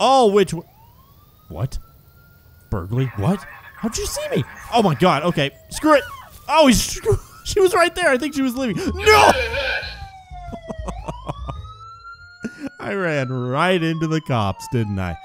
Oh, which... What? Burglary? What? How'd you see me? Oh my god, okay. Screw it! Oh, she was right there! I think she was leaving. No! I ran right into the cops, didn't I?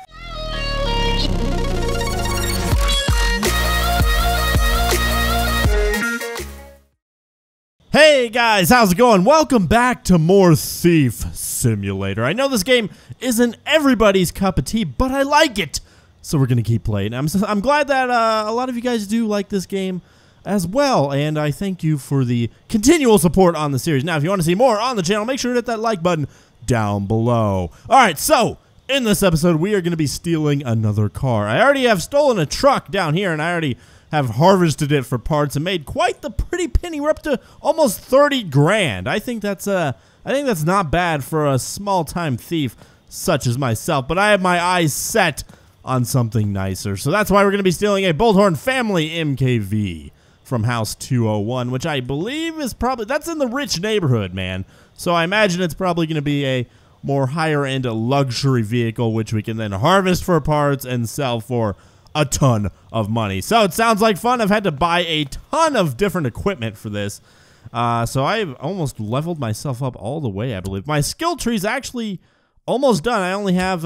Hey guys, how's it going? Welcome back to more Thief Simulator. I know this game isn't everybody's cup of tea, but I like it. So we're gonna keep playing. I'm glad that a lot of you guys do like this game as well, and I thank you for the continual support on the series. Now, if you want to see more on the channel, make sure to hit that like button down below. Alright, so, in this episode, we are going to be stealing another car. I already have stolen a truck down here, and I already have harvested it for parts and made quite the pretty penny. We're up to almost 30 grand. I think that's not bad for a small-time thief such as myself, but I have my eyes set on something nicer. So that's why we're going to be stealing a Bullhorn Family MKV from House 201, which I believe is probably... That's in the rich neighborhood, man. So I imagine it's probably going to be a more higher-end luxury vehicle, which we can then harvest for parts and sell for a ton of money. So it sounds like fun. I've had to buy a ton of different equipment for this. So I've almost leveled myself up all the way, I believe. My skill tree's actually almost done. I only have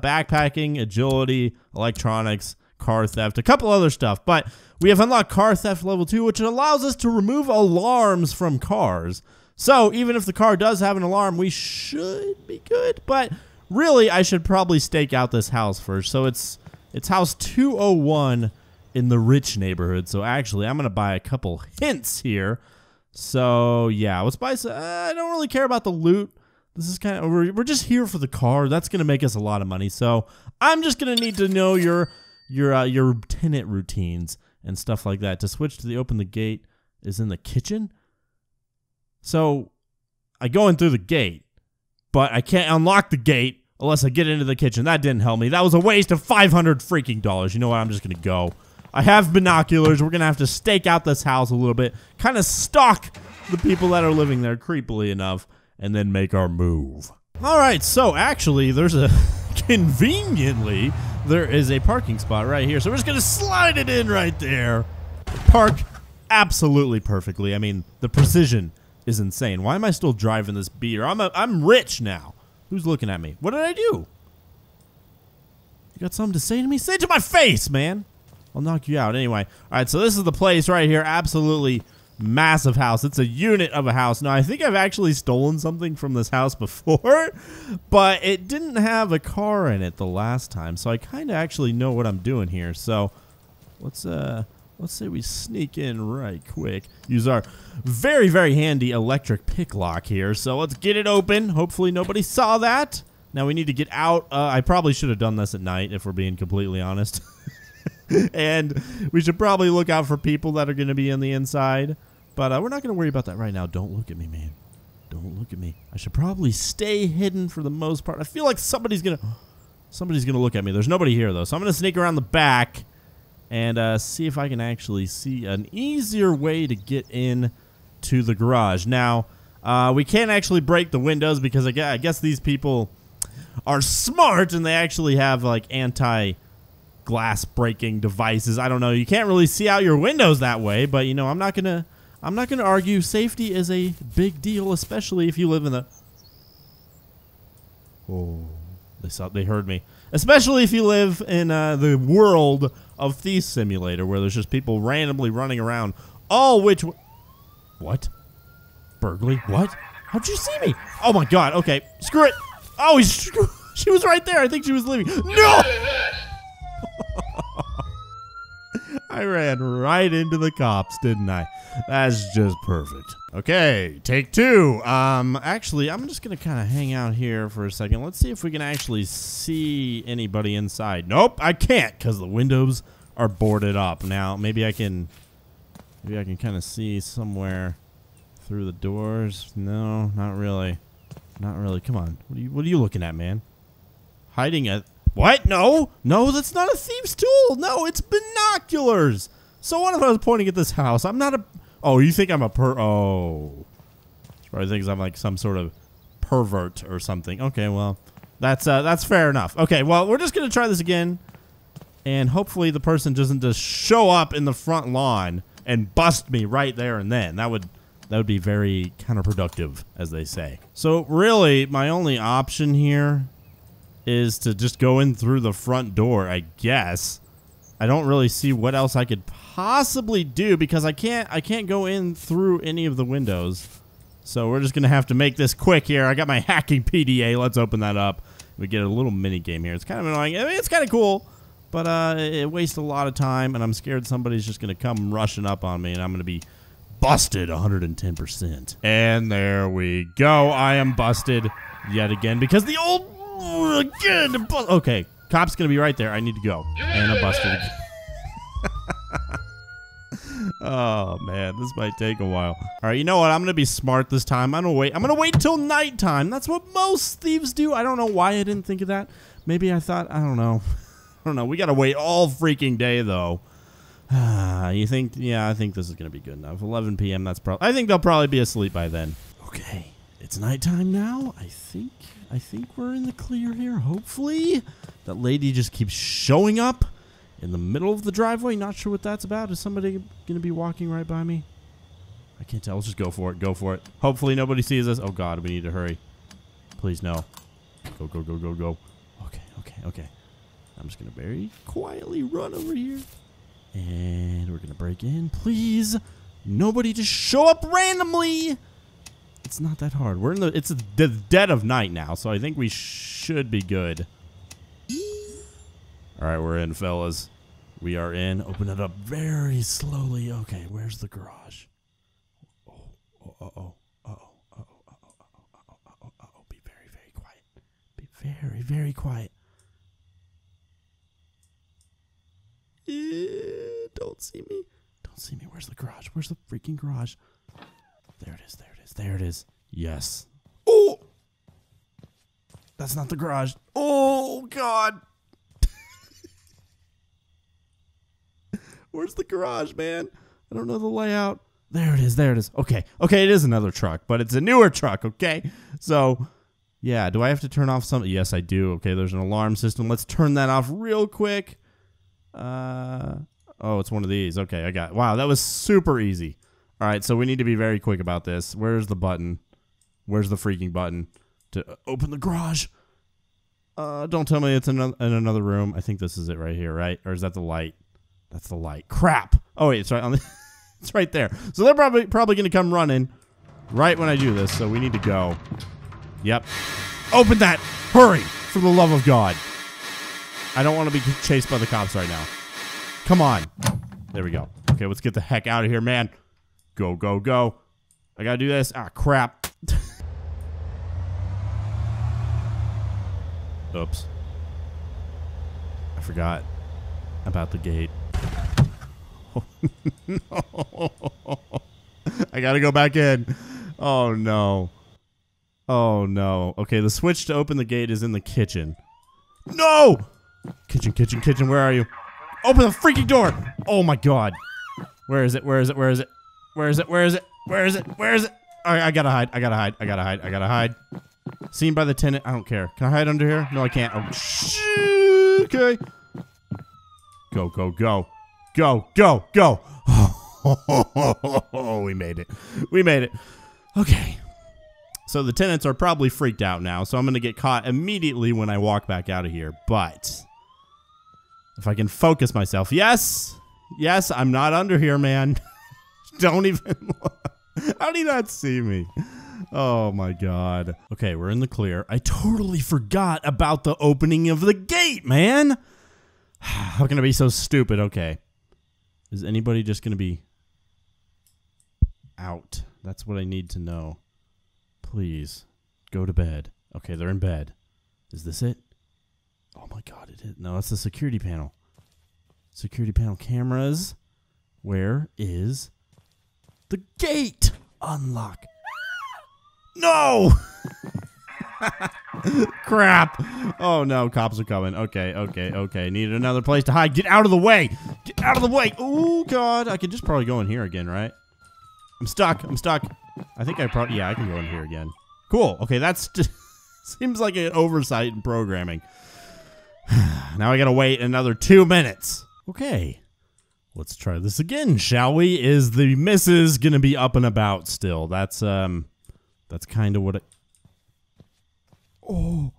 backpacking, agility, electronics, car theft, a couple other stuff. But we have unlocked car theft level 2, which allows us to remove alarms from cars. So even if the car does have an alarm, we should be good. But really, I should probably stake out this house first. So it's house 201 in the rich neighborhood. So actually, I'm going to buy a couple hints here. So yeah, let's buy some. I don't really care about the loot. This is kind of, we're just here for the car. That's going to make us a lot of money. So I'm just going to need to know your tenant routines and stuff like that. To switch to the open the gate is in the kitchen. So I go in through the gate, but I can't unlock the gate unless I get into the kitchen. That didn't help me. That was a waste of $500 freaking dollars. You know what? I'm just going to go. I have binoculars. We're going to have to stake out this house a little bit, kind of stalk the people that are living there creepily enough, and then make our move. All right. So actually there's a conveniently, there is a parking spot right here. So we're just going to slide it in right there. Park absolutely perfectly. I mean, the precision is insane. Why am I still driving this beater? I'm rich now. Who's looking at me? What did I do? You got something to say to me? Say it to my face, man. I'll knock you out. Anyway. Alright, so this is the place right here. Absolutely massive house. It's a unit of a house. Now, I think I've actually stolen something from this house before, but it didn't have a car in it the last time, so I kind of actually know what I'm doing here. So, let's say we sneak in right quick. Use our very, very handy electric pick lock here. So let's get it open. Hopefully nobody saw that. Now we need to get out. I probably should have done this at night if we're being completely honest. And we should probably look out for people that are going to be on the inside. But we're not going to worry about that right now. Don't look at me, man. Don't look at me. I should probably stay hidden for the most part. I feel like somebody's going to look at me. There's nobody here, though. So I'm going to sneak around the back and see if I can actually see an easier way to get in to the garage. Now, we can't actually break the windows because I guess these people are smart and they actually have like anti-glass breaking devices. I don't know. You can't really see out your windows that way, but you know, I'm not gonna argue. Safety is a big deal, especially if you live in the... Oh, they heard me. Especially if you live in the world of Thief Simulator, where there's just people randomly running around. All which... What? Burglary? What? How'd you see me? Oh my god, okay. Screw it! Oh, she was right there! I think she was leaving. No! I ran right into the cops, didn't I? That's just perfect. Okay, take two. Actually, I'm just gonna kind of hang out here for a second. Let's see if we can actually see anybody inside. Nope, I can't because the windows are boarded up. Now, maybe I can kind of see somewhere through the doors. No, not really. Not really. Come on. What are you looking at, man? Hiding at... What? No, no, that's not a thief's tool. No, it's binoculars. So what if I was pointing at this house? I'm not a... Oh, you think I'm a oh. She probably thinks I'm like some sort of pervert or something. Okay, well, That's fair enough. Okay, well, we're just gonna try this again, and hopefully the person doesn't just show up in the front lawn and bust me right there and then. That would be very counterproductive, as they say. So really, my only option here is to just go in through the front door, I guess. I don't really see what else I could possibly do because I can't go in through any of the windows. So we're just gonna have to make this quick here. I got my hacking PDA. Let's open that up. We get a little mini game here. It's kind of annoying. I mean, it's kind of cool, but it wastes a lot of time, and I'm scared somebody's just gonna come rushing up on me, and I'm gonna be busted 110%. And there we go. I am busted yet again because the old again. Okay, cop's gonna be right there. I need to go, and I'm busted again. Oh man, this might take a while. All right, you know what? I'm gonna be smart this time. I'm gonna wait till nighttime. That's what most thieves do. I don't know why I didn't think of that. Maybe I thought I don't know. We gotta wait all freaking day though. You think? Yeah, I think this is gonna be good enough. 11 p.m. That's probably. I think they'll probably be asleep by then. Okay, it's nighttime now. I think we're in the clear here. Hopefully, that lady just keeps showing up in the middle of the driveway. Not sure what that's about. Is somebody gonna be walking right by me? I can't tell. Let's just go for it. Go for it. Hopefully, nobody sees us. Oh God, we need to hurry. Please no. Go go go go go. Okay okay okay. I'm just gonna very quietly run over here. And we're gonna break in. Please, nobody just show up randomly. It's not that hard. We're in the. It's the dead of night now, so I think we should be good. All right, we're in, fellas. We are in. Open it up very slowly. Okay, where's the garage? Oh, oh, oh, oh, oh, oh, oh, oh, oh. Be very, very quiet. Be very, very quiet. Don't see me. Don't see me. Where's the garage? Where's the freaking garage? There it is. There it is. There it is. Yes. Oh! That's not the garage. Oh, God. Where's the garage, man? I don't know the layout. There it is. There it is. Okay. Okay, it is another truck, but it's a newer truck, okay? So, yeah. Do I have to turn off something? Yes, I do. Okay, there's an alarm system. Let's turn that off real quick. Oh, it's one of these. Okay, I got it. Wow, that was super easy. All right, so we need to be very quick about this. Where's the button? Where's the freaking button to open the garage? Don't tell me it's in another room. I think this is it right here, right? Or is that the light? That's the light. Crap. Oh wait, it's right on the it's right there. So they're probably gonna come running right when I do this. So we need to go. Yep. Open that. Hurry, for the love of God. I don't want to be chased by the cops right now. Come on. There we go. Okay, let's get the heck out of here, man. Go, go, go. I gotta do this. Ah, crap. Oops. I forgot about the gate. Oh, no. I gotta go back in. Oh, no. Oh, no. Okay, the switch to open the gate is in the kitchen. No! Kitchen, kitchen, kitchen, where are you? Open the freaking door! Oh my God. Where is it? Where is it? Where is it? Where is it? Where is it? Where is it? Where is it? Alright, I gotta hide. I gotta hide. I gotta hide. I gotta hide. Seen by the tenant. I don't care. Can I hide under here? No, I can't. Oh, okay. Go, go, go. Go, go, go. Oh, we made it. We made it. Okay. So the tenants are probably freaked out now, so I'm going to get caught immediately when I walk back out of here. But if I can focus myself. Yes. Yes, I'm not under here, man. Don't even look. How do you not see me? Oh, my God. Okay, we're in the clear. I totally forgot about the opening of the gate, man. How can I be so stupid? Okay. Is anybody just going to be out? That's what I need to know. Please, go to bed. Okay, they're in bed. Is this it? Oh my God, it is. No, that's the security panel. Security panel cameras. Where is the gate? Unlock. No! Crap. Oh no, cops are coming. Okay, okay, okay. Need another place to hide. Get out of the way. Get out of the way. Oh God, I could just probably go in here again, right? I'm stuck. I'm stuck. I think I probably, yeah, I can go in here again. Cool. Okay, that's Seems like an oversight in programming. Now I gotta wait another 2 minutes. Okay. Let's try this again, shall we? Is the missus gonna be up and about still? That's kind of what it... Oh.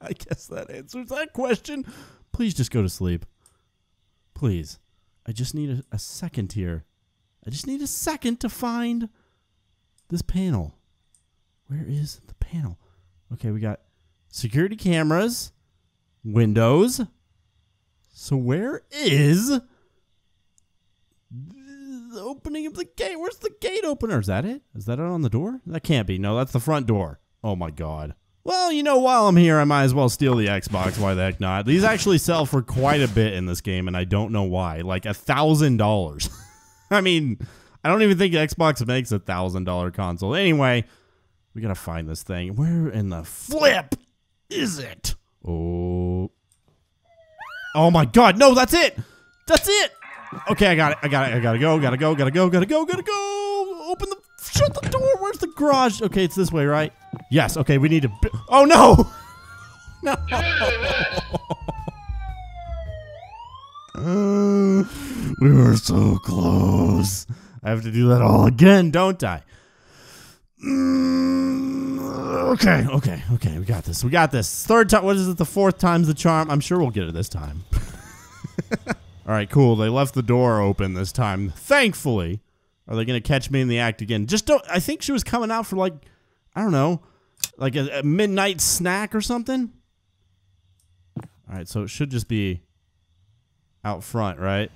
I guess that answers that question. Please just go to sleep. Please. I just need a second here. I just need a second to find this panel. Where is the panel? Okay, we got security cameras, windows. So where is the opening of the gate? Where's the gate opener? Is that it? Is that it on the door? That can't be. No, that's the front door. Oh my God. Well, you know, while I'm here, I might as well steal the Xbox. Why the heck not? These actually sell for quite a bit in this game, and I don't know why. Like $1,000. I mean, I don't even think Xbox makes a $1,000 console. Anyway, we gotta find this thing. Where in the flip is it? Oh. Oh my God, no, that's it! That's it! Okay, I gotta go. Open the, shut the door, where's the garage? Okay, it's this way, right? Yes, okay, we need to, oh no! No! We were so close. I have to do that all again, don't I? Okay, we got this. Third time, what is it, the fourth time's the charm? I'm sure we'll get it this time. Alright, cool, they left the door open this time, thankfully. Are they gonna catch me in the act again? Just don't, I think she was coming out for like, I don't know, like a midnight snack or something? Alright, so it should just be out front, right?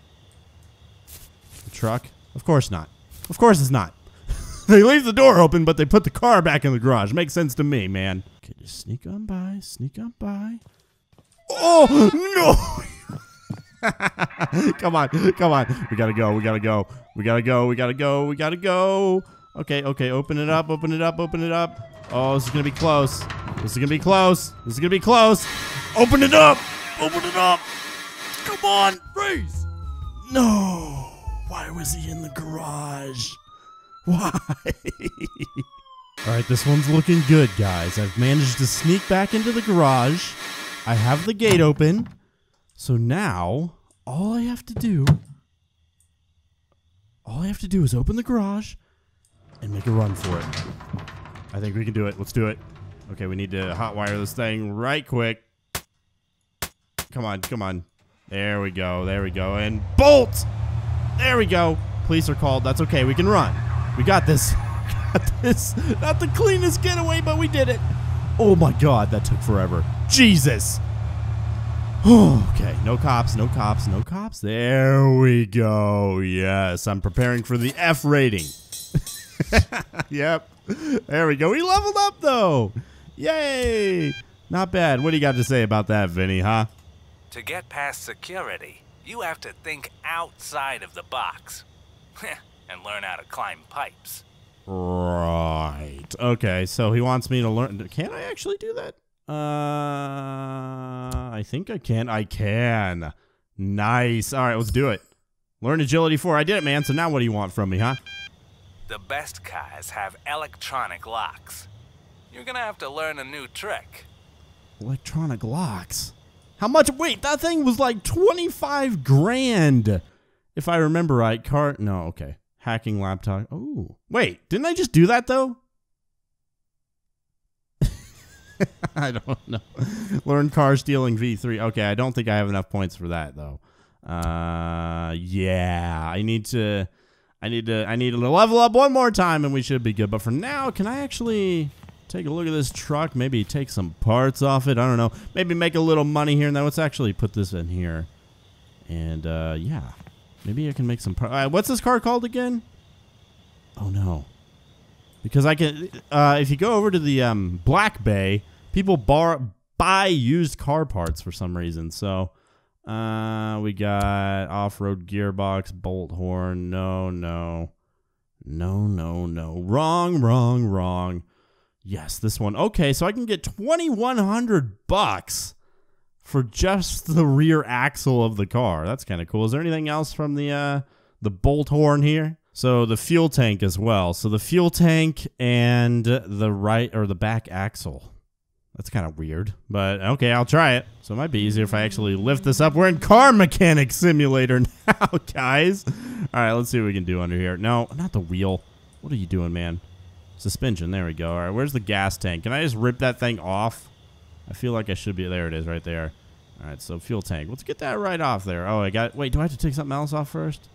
The truck? Of course not. Of course it's not. They leave the door open, but they put the car back in the garage. Makes sense to me, man. Okay, just sneak on by. Oh, no! Come on. We gotta go. Okay, open it up. Oh, this is gonna be close. Open it up. Come on, freeze. No, why was he in the garage? Why? Alright, this one's looking good, guys. I've managed to sneak back into the garage. I have the gate open. So now, all I have to do is open the garage and make a run for it. I think we can do it. Let's do it. Okay, we need to hotwire this thing right quick. Come on. There we go. And bolt! There we go. Police are called. That's okay. We can run. We got this. Not the cleanest getaway, but we did it. Oh my God, that took forever. Jesus. Okay, no cops. There we go. Yes, I'm preparing for the F rating. Yep. There we go. We leveled up, though. Yay. Not bad. What do you got to say about that, Vinny, huh? To get past security, you have to think outside of the box. And learn how to climb pipes. Right. Okay, so he wants me to learn. Can I actually do that? I think I can. I can. Nice. All right, let's do it. Learn agility 4. I did it, man. So now what do you want from me, huh? The best cars have electronic locks. You're going to have to learn a new trick. Electronic locks? How much? Wait, that thing was like 25 grand. If I remember right, no, okay. Hacking laptop. Oh, wait, didn't I just do that though? I don't know. Learn car stealing V3. Okay, I don't think I have enough points for that though. Yeah, I need to level up one more time and we should be good. But for now, can I actually take a look at this truck? Maybe take some parts off it. I don't know. Maybe make a little money here and there. Let's actually put this in here. And yeah. Maybe I can make some parts. What's this car called again? Oh, no. Because I can... if you go over to the Black Bay, people buy used car parts for some reason. So, we got off-road gearbox, bolt horn. No. Wrong. Yes, this one. Okay, so I can get $2,100 for just the rear axle of the car. That's kind of cool. Is there anything else from the Bullhorn here? So the fuel tank as well. So the fuel tank and the right or the back axle. That's kind of weird, but okay, I'll try it. So it might be easier if I actually lift this up. We're in Car Mechanic Simulator now, guys. All right, let's see what we can do under here. No, not the wheel. What are you doing, man? Suspension. There we go. All right, where's the gas tank? Can I just rip that thing off? I feel like I should be. There it is right there. All right, so fuel tank. Let's get that right off there. Oh, I got... Wait, do I have to take something else off first?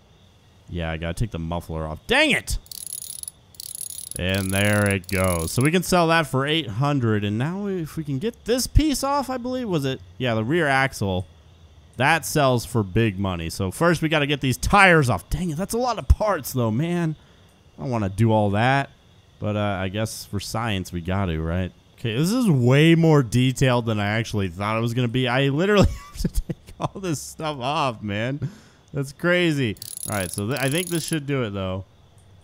Yeah, I got to take the muffler off. Dang it! And there it goes. So we can sell that for $800. And now if we can get this piece off, I believe, was it? Yeah, the rear axle. That sells for big money. So first we got to get these tires off. Dang it, that's a lot of parts, though, man. I don't want to do all that. But I guess for science, we got to, right? Okay, this is way more detailed than I actually thought it was going to be. I literally have to take all this stuff off, man. That's crazy. All right, so I think this should do it, though.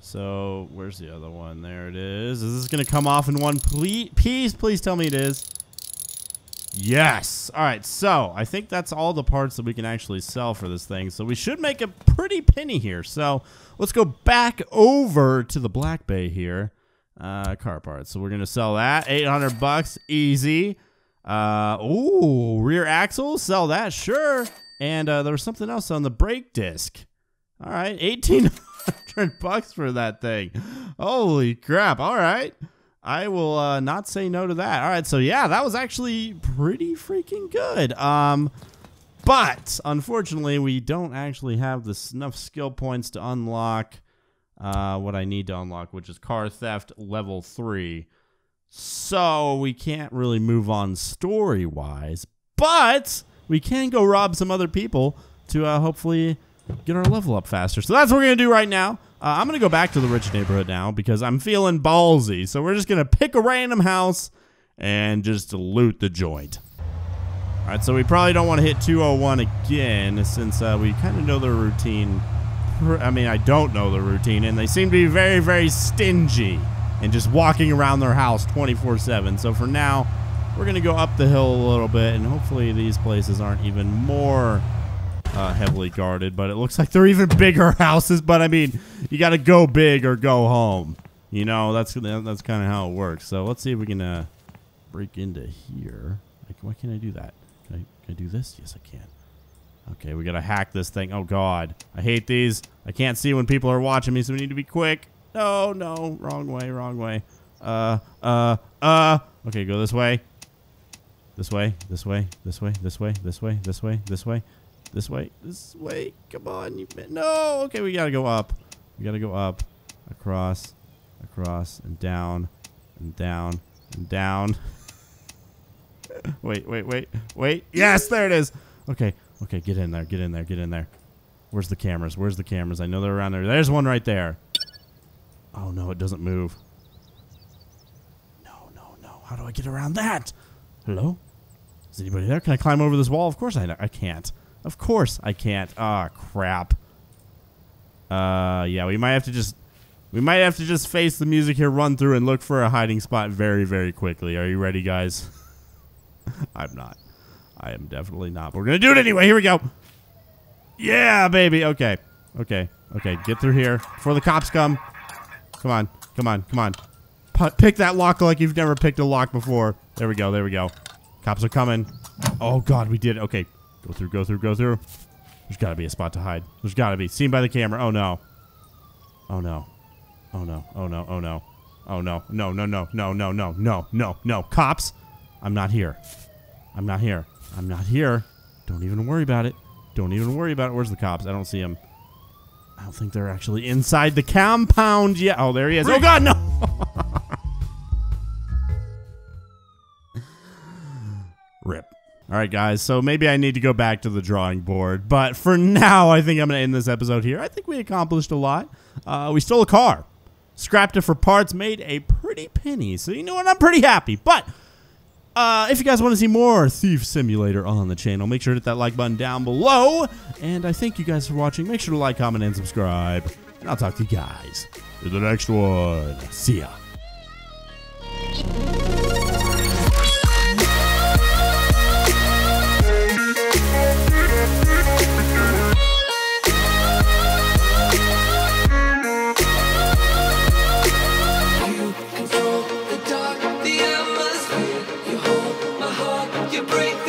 So where's the other one? There it is. Is this going to come off in one piece? Please tell me it is. Yes. All right, so I think that's all the parts that we can actually sell for this thing. So we should make a pretty penny here. So let's go back over to the Black Bay here. Car parts. So we're going to sell that. 800 bucks. Easy. Ooh, rear axle. Sell that. Sure. And there was something else on the brake disc. All right. 1,800 bucks for that thing. Holy crap. All right. I will not say no to that. All right. So, yeah, that was actually pretty freaking good. But, unfortunately, we don't actually have enough skill points to unlock what I need to unlock, which is car theft level 3. So we can't really move on story wise, but we can go rob some other people to hopefully get our level up faster. So that's what we're going to do right now. I'm going to go back to the rich neighborhood now because I'm feeling ballsy. So we're just going to pick a random house and just loot the joint. All right. So we probably don't want to hit 201 again since we kind of know the routine. I mean, I don't know the routine, and they seem to be very, very stingy and just walking around their house 24/7. So for now, we're going to go up the hill a little bit, and hopefully these places aren't even more heavily guarded, but it looks like they're even bigger houses. But I mean, you got to go big or go home. You know, that's kind of how it works. So let's see if we can break into here. Like, why can't I do that? Can I do this? Yes, I can. Okay, we gotta hack this thing. Oh, God. I hate these. I can't see when people are watching me, so we need to be quick. No, no. Wrong way, wrong way. Okay, go this way. This way, this way, this way, this way, this way, this way, this way, this way, this way. Come on. No. Okay, we gotta go up. We gotta go up, across, across, and down, and down, and down. Wait, wait, wait, wait. Yes, there it is. Okay. Okay, get in there, get in there, get in there. Where's the cameras? Where's the cameras? I know they're around there. There's one right there. Oh, no, it doesn't move. No, no, no. How do I get around that? Hello? Is anybody there? Can I climb over this wall? Of course I can't. Of course I can't. Ah, crap. Yeah, we might have to just face the music here, run through, and look for a hiding spot very, very quickly. Are you ready, guys? I'm not. I am definitely not. But we're going to do it anyway. Here we go. Yeah, baby. Okay. Okay. Okay. Get through here before the cops come. Come on. Come on. Come on. Pick that lock like you've never picked a lock before. There we go. There we go. Cops are coming. Oh, God. We did it. Okay. Go through. Go through. Go through. There's got to be a spot to hide. There's got to be. Seen by the camera. Oh, no. Oh, no. Oh, no. Oh, no. Oh, no. Oh, no. No, no, no, no, no, no, no, no, no. Cops. I'm not here. I'm not here. I'm not here. Don't even worry about it. Don't even worry about it. Where's the cops? I don't see him. I don't think they're actually inside the compound yet. Oh, there he is. Oh, God, no. Rip. All right, guys. So maybe I need to go back to the drawing board. But for now, I think I'm going to end this episode here. I think we accomplished a lot. We stole a car, scrapped it for parts, made a pretty penny. So you know what? I'm pretty happy. But... if you guys want to see more Thief Simulator on the channel, make sure to hit that like button down below. And I thank you guys for watching. Make sure to like, comment, and subscribe. And I'll talk to you guys in the next one. See ya. you breathe.